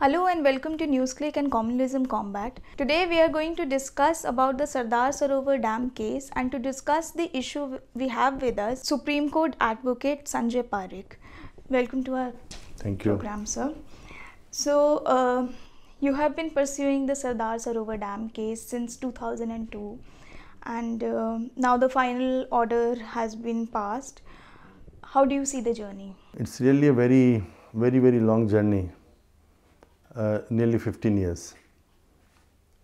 Hello and welcome to Newsclick and Communalism Combat. Today we are going to discuss about the Sardar Sarovar Dam case, and to discuss the issue we have with us Supreme Court advocate Sanjay Parikh. Welcome to our program, sir. So you have been pursuing the Sardar Sarovar Dam case since 2002, and now the final order has been passed. How do you see the journey? It's really a very, very long journey. Nearly 15 years,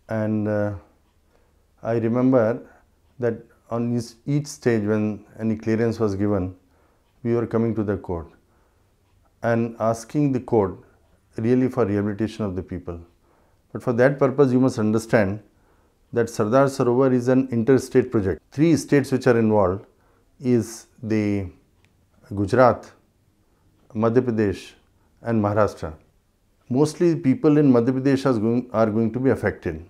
and I remember that on each stage when any clearance was given, we were coming to the court and asking the court really for rehabilitation of the people. But for that purpose you must understand that Sardar Sarovar is an interstate project. Three states which are involved is the Gujarat, Madhya Pradesh and Maharashtra. Mostly people in Madhya Pradesh are going to be affected.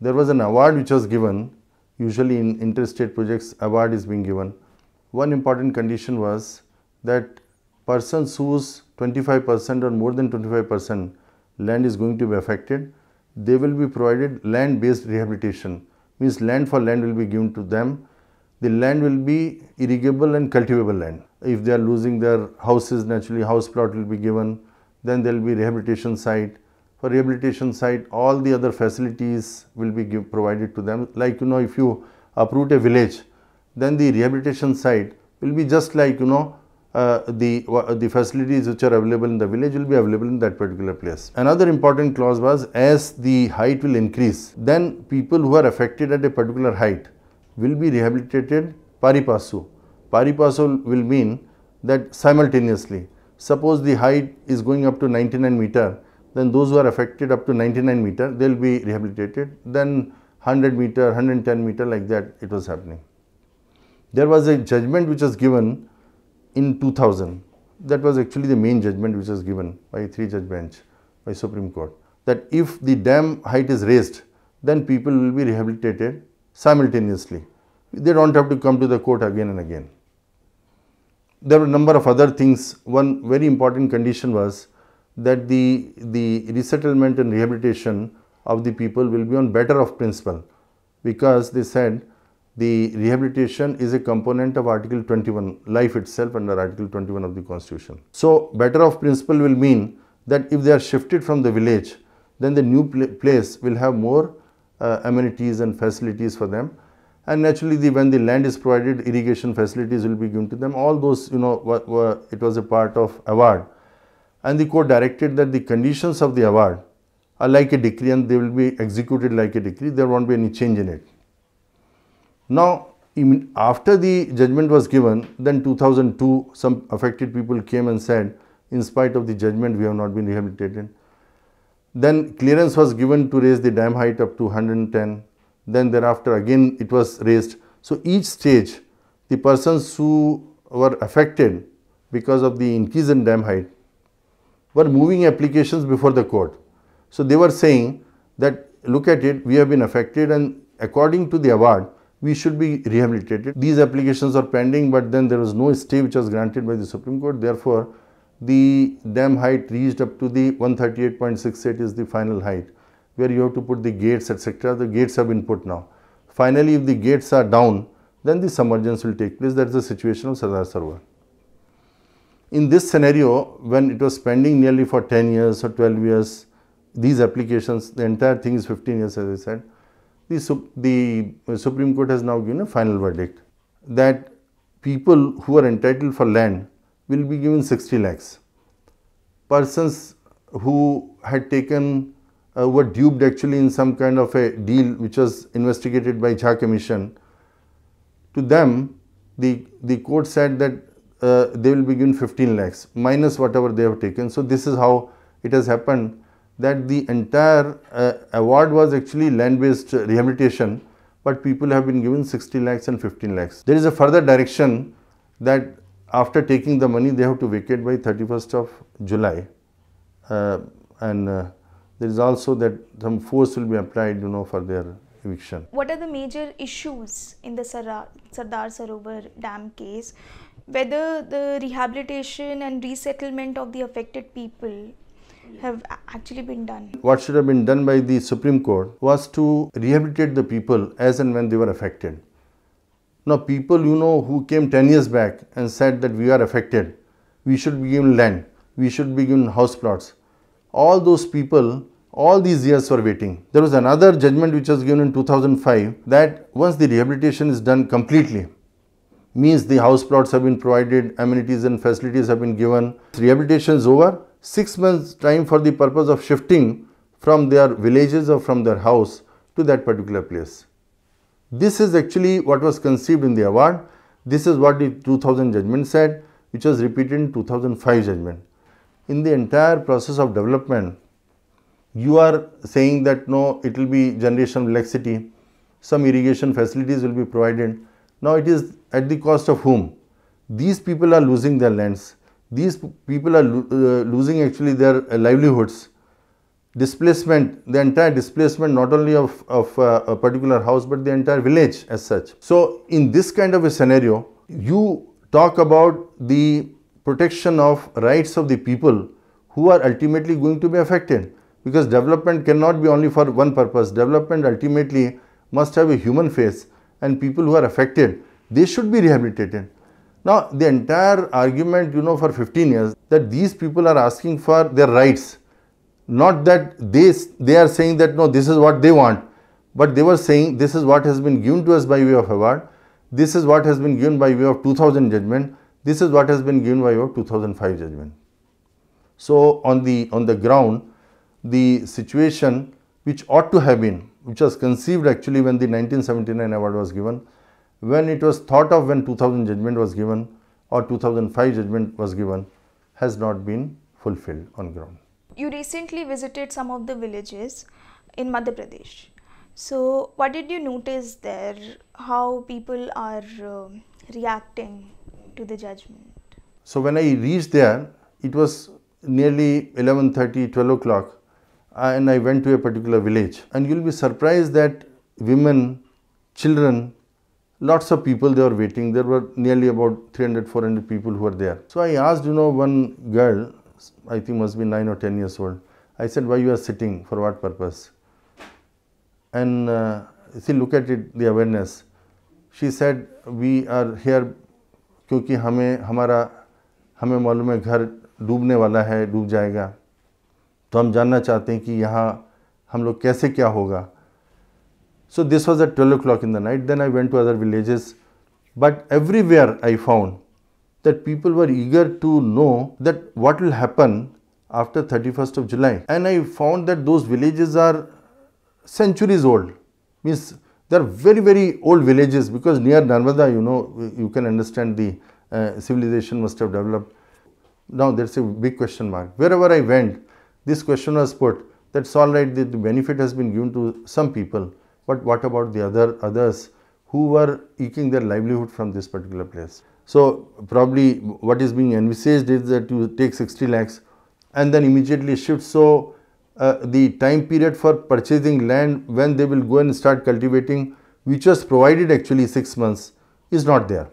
There was an award which was given. Usually in interstate projects, award is being given. One important condition was that persons whose 25% or more than 25% land is going to be affected, they will be provided land-based rehabilitation. Means land for land will be given to them. The land will be irrigable and cultivable land. If they are losing their houses, naturally house plot will be given. Then there will be rehabilitation site. For rehabilitation site, all the other facilities will be provided to them. Like, you know, if you uproot a village, then the rehabilitation site will be just like, you know, the facilities which are available in the village will be available in that particular place. Another important clause was, as the height will increase, then people who are affected at a particular height will be rehabilitated pari passu. Pari passu will mean that simultaneously. Suppose the height is going up to 99 meter, then those who are affected up to 99 meter, they will be rehabilitated. Then 100 meter, 110 meter, like that it was happening. There was a judgment which was given in 2000. That was actually the main judgment which was given by a three-judge bench by Supreme Court. That if the dam height is raised, then people will be rehabilitated simultaneously. They don't have to come to the court again and again. There were a number of other things. One very important condition was that the resettlement and rehabilitation of the people will be on better of principle, because they said the rehabilitation is a component of Article 21, life itself under Article 21 of the Constitution. So, better of principle will mean that if they are shifted from the village, then the new place will have more amenities and facilities for them. And naturally, when the land is provided, irrigation facilities will be given to them. All those, you know, it was a part of award. And the court directed that the conditions of the award are like a decree, and they will be executed like a decree. There won't be any change in it. Now, after the judgment was given, then 2002, some affected people came and said, in spite of the judgment, we have not been rehabilitated. Then clearance was given to raise the dam height up to 110. Then thereafter again it was raised. So each stage, the persons who were affected because of the increase in dam height were moving applications before the court. So they were saying that, look at it, we have been affected and according to the award, we should be rehabilitated. These applications are pending, but then there was no stay which was granted by the Supreme Court. Therefore, the dam height reached up to the 138.68 is the final height, where you have to put the gates, etc. The gates have been put now. Finally, if the gates are down, then the submergence will take place. That is the situation of Sardar Sarovar. In this scenario, when it was pending nearly for 10 years or 12 years, these applications, the entire thing is 15 years, as I said, the Supreme Court has now given a final verdict that people who are entitled for land will be given 60 lakhs. Persons who had taken were duped actually in some kind of a deal which was investigated by Jha Commission. To them, the court said that they will be given 15 lakhs minus whatever they have taken. So this is how it has happened, that the entire award was actually land-based rehabilitation, but people have been given 60 lakhs and 15 lakhs. There is a further direction that after taking the money, they have to vacate by 31st of July, there is also that some force will be applied, you know, for their eviction. What are the major issues in the Sardar Sarovar Dam case? Whether the rehabilitation and resettlement of the affected people have actually been done. What should have been done by the Supreme Court was to rehabilitate the people as and when they were affected. Now people, you know, who came 10 years back and said that we are affected, we should be given land, we should be given house plots. All those people, all these years were waiting. There was another judgment which was given in 2005 that once the rehabilitation is done completely, means the house plots have been provided, amenities and facilities have been given, rehabilitation is over, 6 months time for the purpose of shifting from their villages or from their house to that particular place. This is actually what was conceived in the award. This is what the 2000 judgment said, which was repeated in 2005 judgment. In the entire process of development, you are saying that no, it will be generation of laxity, some irrigation facilities will be provided. Now it is at the cost of whom? These people are losing their lands. These people are losing actually their livelihoods. Displacement, the entire displacement not only of a particular house but the entire village as such. So in this kind of a scenario, you talk about the protection of rights of the people who are ultimately going to be affected. Because development cannot be only for one purpose. Development ultimately must have a human face, and people who are affected, they should be rehabilitated. Now, the entire argument, you know, for 15 years that these people are asking for their rights, not that they are saying that no, this is what they want, but they were saying this is what has been given to us by way of award, this is what has been given by way of 2000 judgment, this is what has been given by way of 2005 judgment. So, on the ground, the situation which ought to have been, which was conceived actually when the 1979 award was given, when it was thought of when 2000 judgment was given or 2005 judgment was given, has not been fulfilled on ground. You recently visited some of the villages in Madhya Pradesh. So what did you notice there? How people are reacting to the judgment? So when I reached there, it was nearly 11:30, 12 o'clock. And I went to a particular village, and you will be surprised that women, children, lots of people they were waiting. There were nearly about 300, 400 people who were there. So I asked, you know, one girl, I think must be 9 or 10 years old. I said, why you are sitting, for what purpose? And see, look at it, the awareness. She said, we are here क्योंकि हमें मालूम है घर डूबने वाला है, डूब जाएगा. तो हम जानना चाहते हैं कि यहाँ हम लोग कैसे क्या होगा. So this was at 12 o'clock in the night. Then I went to other villages, but everywhere I found that people were eager to know that what will happen after 31st of July. And I found that those villages are centuries old. Means they are very, very old villages, because near Narmada, you know, you can understand the civilization must have developed. Now there's a big question mark. Wherever I went, this question was put, that's all right, the benefit has been given to some people, but what about the others who were eking their livelihood from this particular place? So probably what is being envisaged is that you take 60 lakhs and then immediately shift. So the time period for purchasing land when they will go and start cultivating, which was provided actually 6 months, is not there.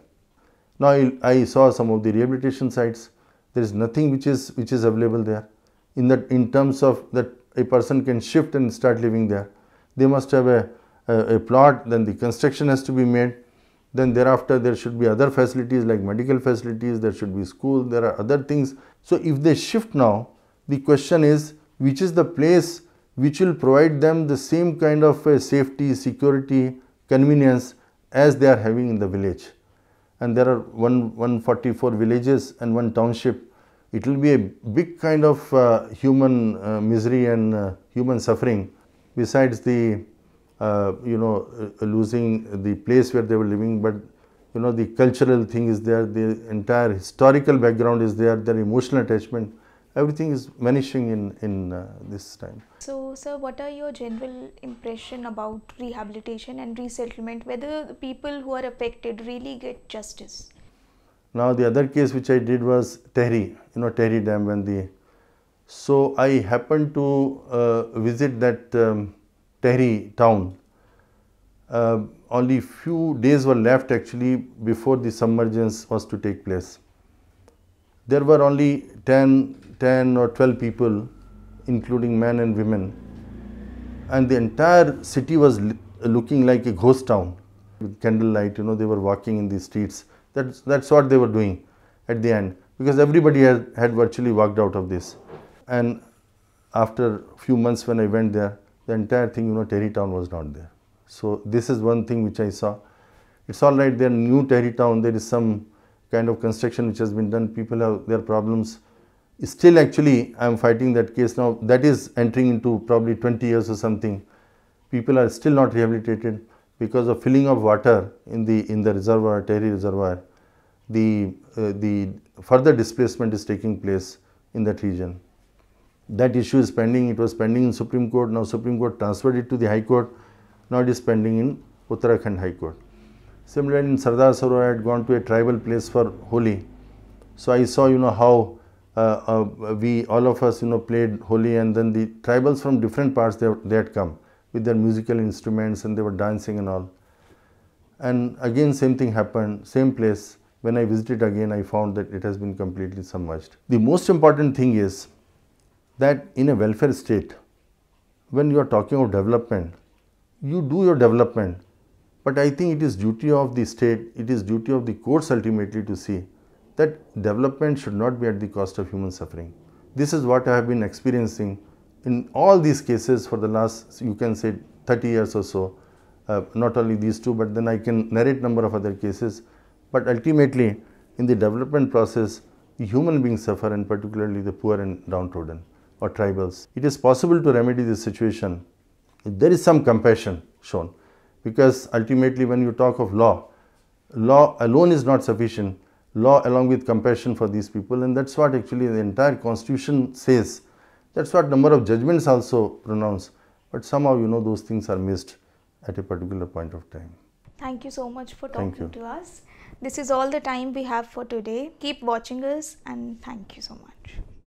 Now I saw some of the rehabilitation sites. There is nothing which is available there. In terms of that a person can shift and start living there. They must have a plot, then the construction has to be made, then thereafter there should be other facilities like medical facilities, there should be school, there are other things. So if they shift now, the question is, which is the place which will provide them the same kind of safety, security, convenience as they are having in the village? And there are 144 villages and one township. It will be a big kind of human misery and human suffering, besides the, you know, losing the place where they were living. But, you know, the cultural thing is there, the entire historical background is there, their emotional attachment, everything is vanishing in this time. So, sir, what are your general impression about rehabilitation and resettlement, whether the people who are affected really get justice? Now the other case which I did was Tehri, you know, Tehri Dam. So I happened to visit that Tehri town. Only few days were left actually before the submergence was to take place. There were only 10 or 12 people including men and women, and the entire city was looking like a ghost town with candlelight. You know, they were walking in the streets. That's what they were doing at the end, because everybody had virtually walked out of this. And after a few months when I went there, the entire thing, you know, Tehri town was not there. So this is one thing which I saw. It's all right, there new Tehri town, there is some kind of construction which has been done, people have their problems. Still actually I am fighting that case now, that is entering into probably 20 years or something. People are still not rehabilitated because of filling of water in the reservoir, Tehri reservoir. The further displacement is taking place in that region. That issue is pending. It was pending in Supreme Court. Now Supreme Court transferred it to the High Court. Now it is pending in Uttarakhand High Court. Similarly, in Sardar Sarovar, I had gone to a tribal place for Holi. So I saw, you know, how we all of us, you know, played Holi, and then the tribals from different parts they had come with their musical instruments and they were dancing and all. And again, same thing happened, same place. When I visited again, I found that it has been completely submerged. The most important thing is that in a welfare state, when you are talking of development, you do your development. But I think it is duty of the state, it is duty of the courts ultimately to see that development should not be at the cost of human suffering. This is what I have been experiencing in all these cases for the last, you can say, 30 years or so. Not only these two, but then I can narrate number of other cases. But ultimately, in the development process, the human beings suffer, and particularly the poor and downtrodden or tribals. It is possible to remedy this situation if there is some compassion shown, because ultimately when you talk of law, law alone is not sufficient. Law along with compassion for these people, and that's what actually the entire constitution says. That's what number of judgments also pronounce. But somehow, you know, those things are missed at a particular point of time. Thank you so much for talking to us. This is all the time we have for today. Keep watching us, and thank you so much.